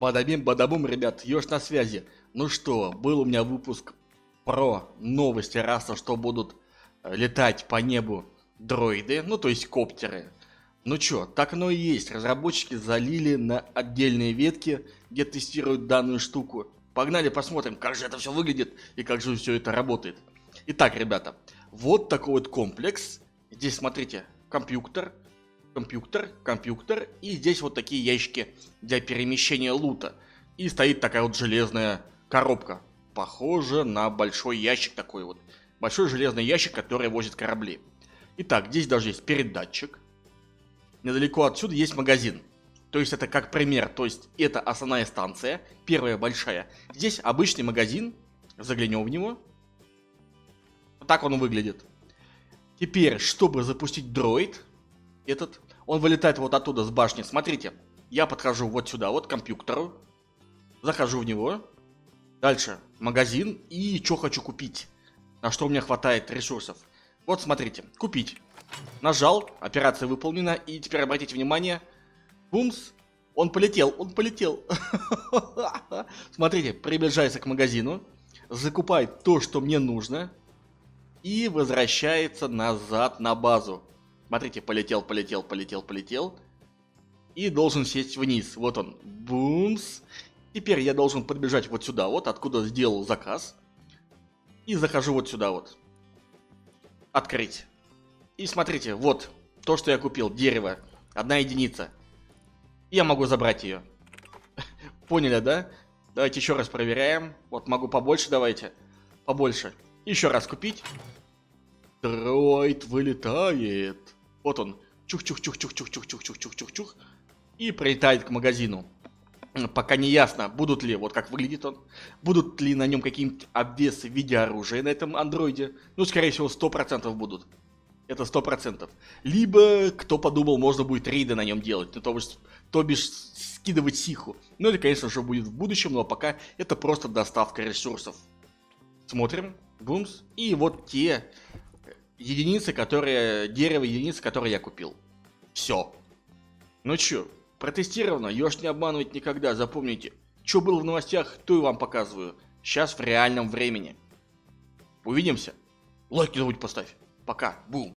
Бадабим-бадабум, ребят, Ёж на связи. Ну что, был у меня выпуск про новости Раса, что будут летать по небу дроиды, ну то есть коптеры. Ну чё, так оно и есть, разработчики залили на отдельные ветки, где тестируют данную штуку. Погнали посмотрим, как же это все выглядит и как же все это работает. Итак, ребята, вот такой вот комплекс. Здесь, смотрите, компьютер, и здесь вот такие ящики для перемещения лута. И стоит такая вот железная коробка, похожа на большой ящик такой вот. Большой железный ящик, который возит корабли. Итак, здесь даже есть передатчик. Недалеко отсюда есть магазин. То есть это как пример, то есть это основная станция, первая большая. Здесь обычный магазин, заглянем в него. Вот так он выглядит. Теперь, чтобы запустить дроид, этот, он вылетает вот оттуда с башни. Смотрите, я подхожу вот сюда, вот к компьютеру, захожу в него. Дальше магазин и что хочу купить, на что у меня хватает ресурсов. Вот смотрите, купить. Нажал, операция выполнена, и теперь обратите внимание, бумс, он полетел. Смотрите, приближается к магазину, закупает то, что мне нужно, и возвращается назад на базу. Смотрите, полетел, и должен сесть вниз. Вот он, бумс. Теперь я должен подбежать вот сюда, вот откуда сделал заказ, и захожу вот сюда вот. Открыть. И смотрите, вот то, что я купил, дерево, 1 единица. Я могу забрать ее. Поняли, да? Давайте еще раз проверяем. Вот могу побольше, давайте. Побольше. Еще раз купить. Дроид вылетает. Вот он. Чух-чух-чух-чух-чух-чух-чух-чух-чух-чух. И прилетает к магазину. Пока не ясно, будут ли, вот как выглядит он, будут ли на нем какие-нибудь обвесы в виде оружия на этом андроиде. Ну, скорее всего, 100% будут. Это 100%. Либо, кто подумал, можно будет рейды на нем делать. Ну, то бишь, скидывать сиху. Ну, это, конечно же, будет в будущем, но пока это просто доставка ресурсов. Смотрим. Бумс. И вот те единицы, которые... Дерево, единицы, которые я купил. Все. Ну, чё? Протестировано, Ёж не обманывать никогда, запомните. Что было в новостях, то и вам показываю. Сейчас в реальном времени. Увидимся. Лайк не забудь поставь. Пока. Бум.